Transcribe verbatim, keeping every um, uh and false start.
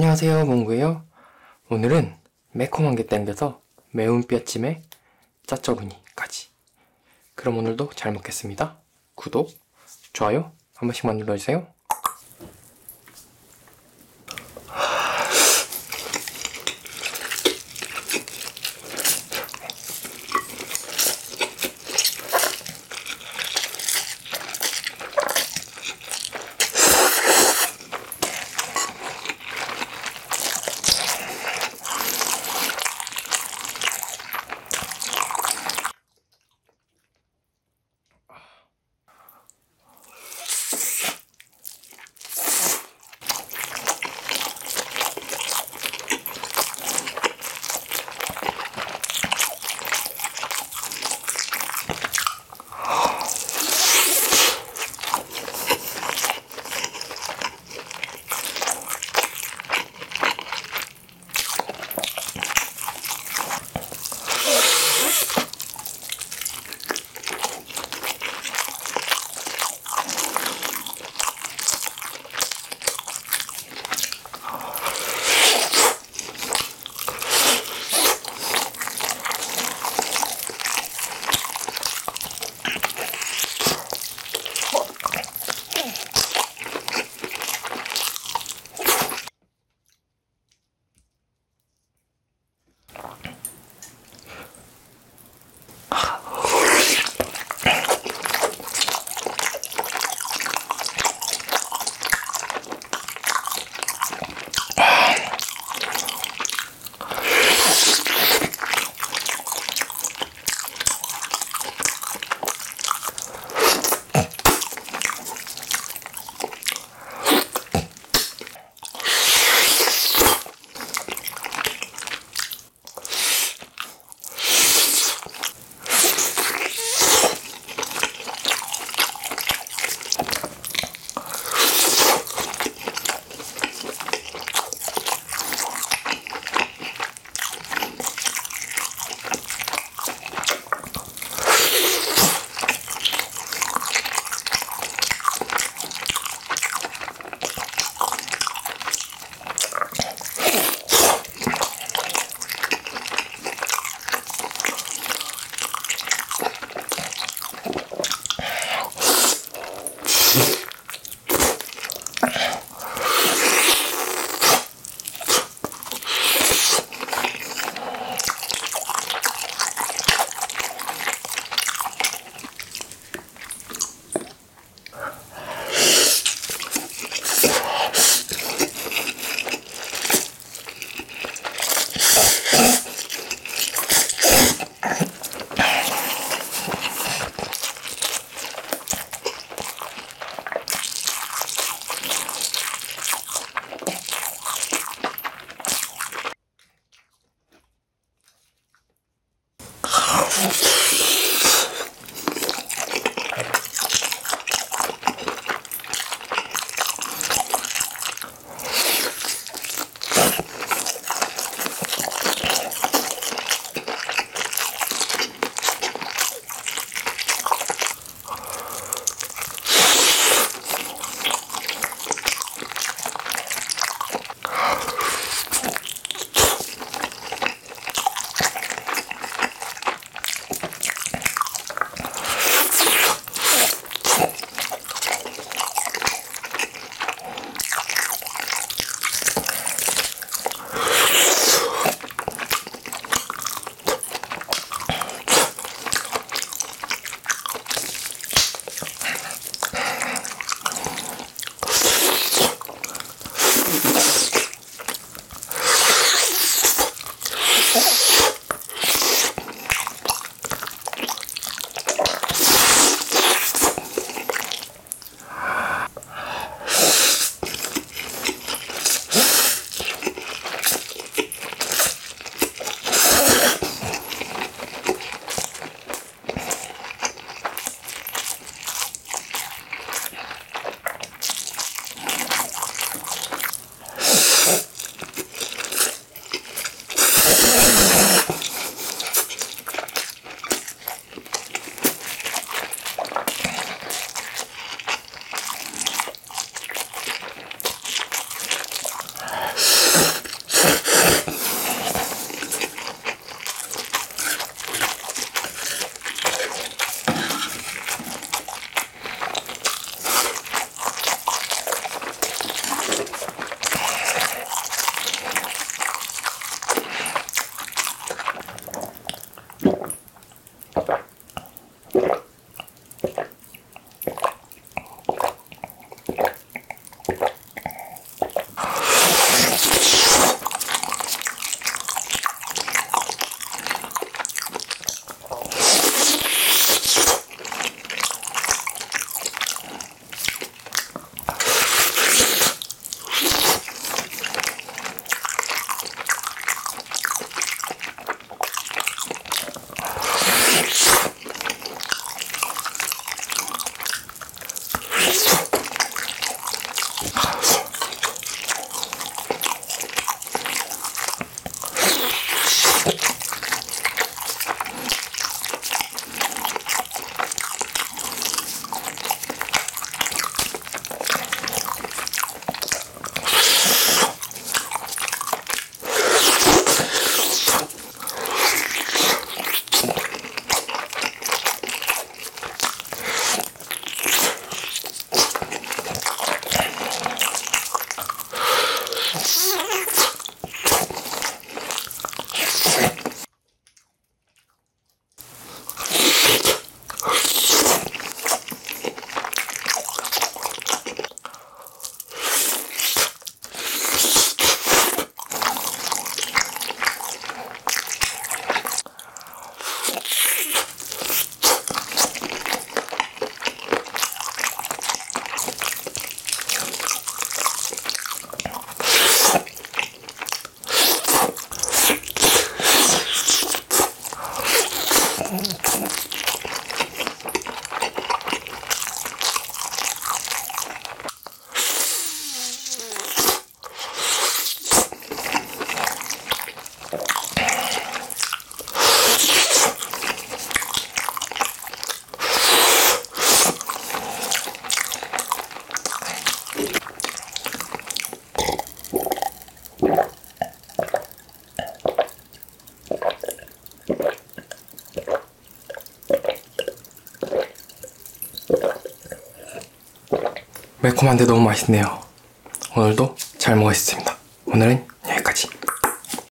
안녕하세요, 몽구예요. 오늘은 매콤한 게 땡겨서 매운 뼈찜에 짜쩌구니까지. 그럼 오늘도 잘 먹겠습니다. 구독, 좋아요 한 번씩만 눌러주세요. 매콤한데 너무 맛있네요. 오늘도 잘 먹겠습니다. 오늘은